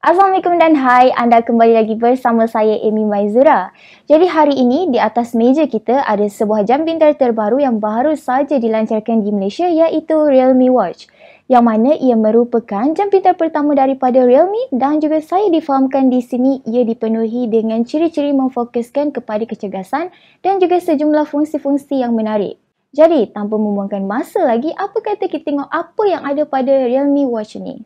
Assalamualaikum dan hai, anda kembali lagi bersama saya Emmy Maisara. Jadi hari ini di atas meja kita ada sebuah jam pintar terbaru yang baru saja dilancarkan di Malaysia, iaitu Realme Watch, yang mana ia merupakan jam pintar pertama daripada Realme dan juga saya difahamkan di sini ia dipenuhi dengan ciri-ciri memfokuskan kepada kecergasan dan juga sejumlah fungsi-fungsi yang menarik. Jadi tanpa membuangkan masa lagi, apa kata kita tengok apa yang ada pada Realme Watch ni.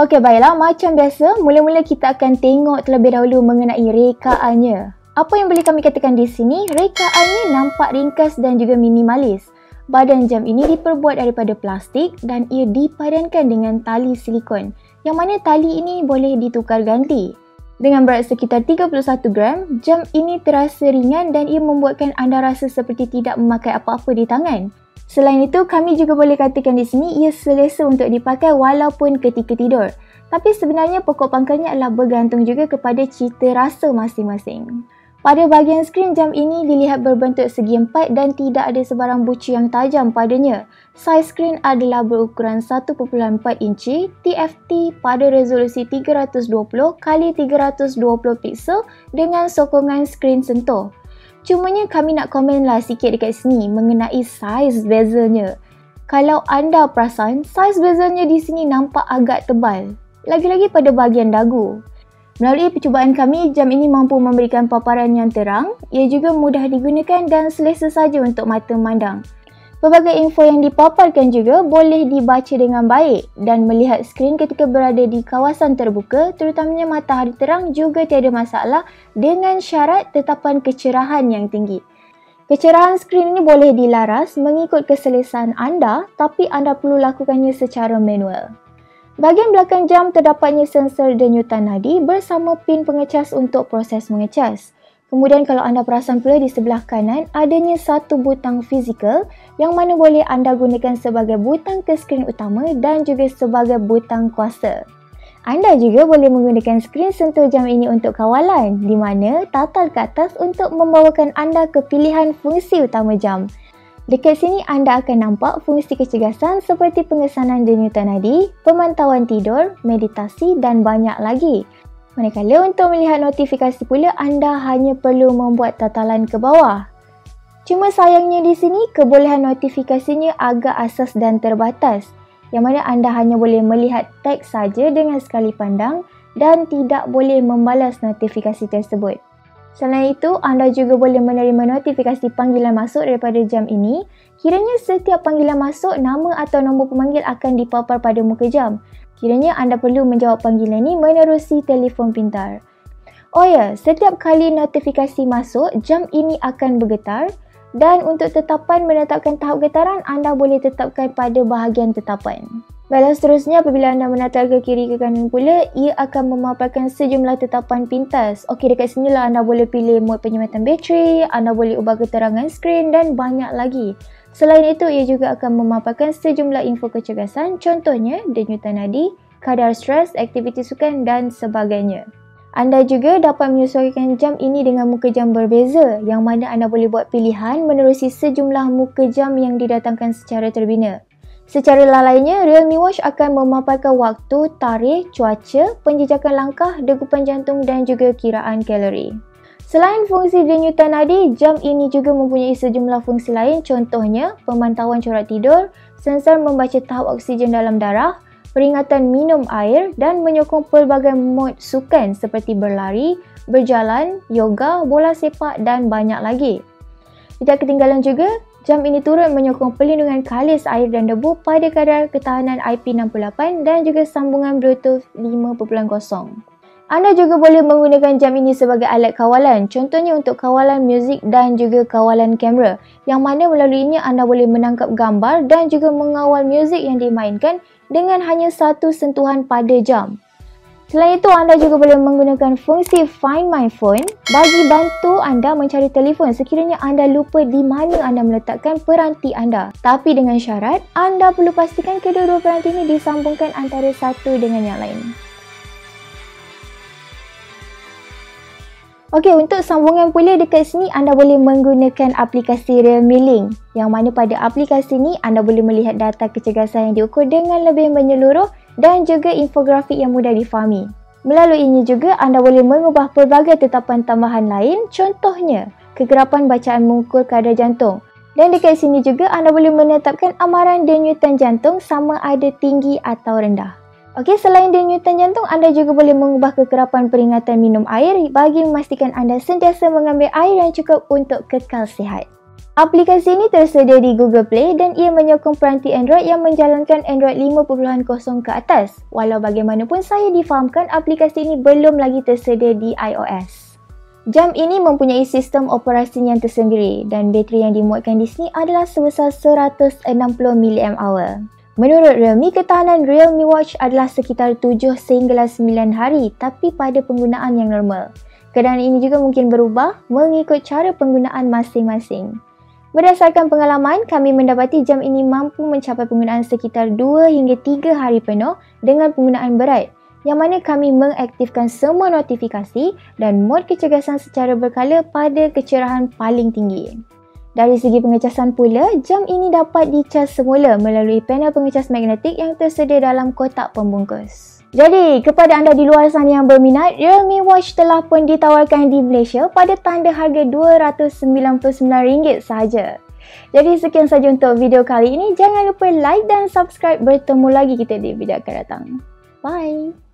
Okey, baiklah, macam biasa, mula-mula kita akan tengok terlebih dahulu mengenai rekaannya. Apa yang boleh kami katakan di sini, rekaannya nampak ringkas dan juga minimalis. Badan jam ini diperbuat daripada plastik dan ia dipadankan dengan tali silikon, yang mana tali ini boleh ditukar ganti. Dengan berat sekitar 31 gram, jam ini terasa ringan dan ia membuatkan anda rasa seperti tidak memakai apa-apa di tangan. Selain itu, kami juga boleh katakan di sini ia selesa untuk dipakai walaupun ketika tidur. Tapi sebenarnya pokok pangkalnya adalah bergantung juga kepada cita rasa masing-masing. Pada bahagian skrin jam ini dilihat berbentuk segi empat dan tidak ada sebarang bucu yang tajam padanya. Saiz skrin adalah berukuran 1.4 inci TFT pada resolusi 320x320 piksel dengan sokongan skrin sentuh. Cumanya kami nak komenlah sikit dekat sini mengenai saiz bezelnya. Kalau anda perasan, saiz bezelnya di sini nampak agak tebal. Lagi-lagi pada bahagian dagu. Melalui percubaan kami, jam ini mampu memberikan paparan yang terang. Ia juga mudah digunakan dan selesa saja untuk mata memandang. Pelbagai info yang dipaparkan juga boleh dibaca dengan baik dan melihat skrin ketika berada di kawasan terbuka, terutamanya matahari terang, juga tiada masalah dengan syarat tetapan kecerahan yang tinggi. Kecerahan skrin ini boleh dilaras mengikut keselesaan anda, tapi anda perlu lakukannya secara manual. Bahagian belakang jam terdapatnya sensor denyutan nadi bersama pin pengecas untuk proses mengecas. Kemudian kalau anda perasan pula di sebelah kanan adanya satu butang fizikal yang mana boleh anda gunakan sebagai butang ke skrin utama dan juga sebagai butang kuasa. Anda juga boleh menggunakan skrin sentuh jam ini untuk kawalan, di mana tatal ke atas untuk membawakan anda ke pilihan fungsi utama jam. Dekat sini anda akan nampak fungsi kecergasan seperti pengesanan denyutan nadi, pemantauan tidur, meditasi dan banyak lagi. Manakala untuk melihat notifikasi pula anda hanya perlu membuat tatalan ke bawah. Cuma sayangnya di sini kebolehan notifikasinya agak asas dan terbatas, yang mana anda hanya boleh melihat teks saja dengan sekali pandang dan tidak boleh membalas notifikasi tersebut. Selain itu, anda juga boleh menerima notifikasi panggilan masuk daripada jam ini. Kiranya setiap panggilan masuk, nama atau nombor pemanggil akan dipapar pada muka jam. Kiranya anda perlu menjawab panggilan ini menerusi telefon pintar. Oh ya, setiap kali notifikasi masuk, jam ini akan bergetar dan untuk tetapan menetapkan tahap getaran, anda boleh tetapkan pada bahagian tetapan. Baiklah, seterusnya apabila anda menatal ke kiri ke kanan pula, ia akan memaparkan sejumlah tetapan pintas. Okey, dekat sinilah anda boleh pilih mod penyematan bateri, anda boleh ubah keterangan skrin dan banyak lagi. Selain itu, ia juga akan memaparkan sejumlah info kecergasan, contohnya denyutan nadi, kadar stres, aktiviti sukan dan sebagainya. Anda juga dapat menyesuaikan jam ini dengan muka jam berbeza, yang mana anda boleh buat pilihan menerusi sejumlah muka jam yang didatangkan secara terbina. Secara lalainya, Realme Watch akan memaparkan waktu, tarikh, cuaca, penjejakan langkah, degupan jantung dan juga kiraan kalori. Selain fungsi denyutan nadi, jam ini juga mempunyai sejumlah fungsi lain, contohnya pemantauan corak tidur, sensor membaca tahap oksigen dalam darah, peringatan minum air dan menyokong pelbagai mod sukan seperti berlari, berjalan, yoga, bola sepak dan banyak lagi. Tidak ketinggalan juga, jam ini turut menyokong perlindungan kalis air dan debu pada kadar ketahanan IP68 dan juga sambungan Bluetooth 5.0. Anda juga boleh menggunakan jam ini sebagai alat kawalan, contohnya untuk kawalan muzik dan juga kawalan kamera, yang mana melalui ini anda boleh menangkap gambar dan juga mengawal muzik yang dimainkan dengan hanya satu sentuhan pada jam. Selain itu, anda juga boleh menggunakan fungsi Find My Phone bagi bantu anda mencari telefon sekiranya anda lupa di mana anda meletakkan peranti anda. Tapi dengan syarat, anda perlu pastikan kedua-dua peranti ini disambungkan antara satu dengan yang lain. Okey, untuk sambungan pula dekat sini anda boleh menggunakan aplikasi Realme Link, yang mana pada aplikasi ni anda boleh melihat data kecergasan yang diukur dengan lebih menyeluruh dan juga infografik yang mudah difahami. Melaluinya juga anda boleh mengubah pelbagai tetapan tambahan lain, contohnya kegerapan bacaan mengukur kadar jantung. Dan dekat sini juga anda boleh menetapkan amaran denyutan jantung sama ada tinggi atau rendah. Okey, selain denyutan jantung, anda juga boleh mengubah kekerapan peringatan minum air bagi memastikan anda sentiasa mengambil air yang cukup untuk kekal sihat. Aplikasi ini tersedia di Google Play dan ia menyokong peranti Android yang menjalankan Android 5.0 ke atas. Walau bagaimanapun, saya difahamkan aplikasi ini belum lagi tersedia di iOS. Jam ini mempunyai sistem operasi yang tersendiri dan bateri yang dimuatkan di sini adalah sebesar 160 mAh. Menurut Realme, ketahanan Realme Watch adalah sekitar 7 sehingga 9 hari tapi pada penggunaan yang normal. Keadaan ini juga mungkin berubah mengikut cara penggunaan masing-masing. Berdasarkan pengalaman, kami mendapati jam ini mampu mencapai penggunaan sekitar 2 hingga 3 hari penuh dengan penggunaan berat, yang mana kami mengaktifkan semua notifikasi dan mod kecergasan secara berkala pada kecerahan paling tinggi. Dari segi pengecasan pula, jam ini dapat dicas semula melalui panel pengecas magnetik yang tersedia dalam kotak pembungkus. Jadi, kepada anda di luar sana yang berminat, Realme Watch telah pun ditawarkan di Malaysia pada tanda harga RM299 sahaja. Jadi, sekian saja untuk video kali ini. Jangan lupa like dan subscribe. Bertemu lagi kita di video akan datang. Bye!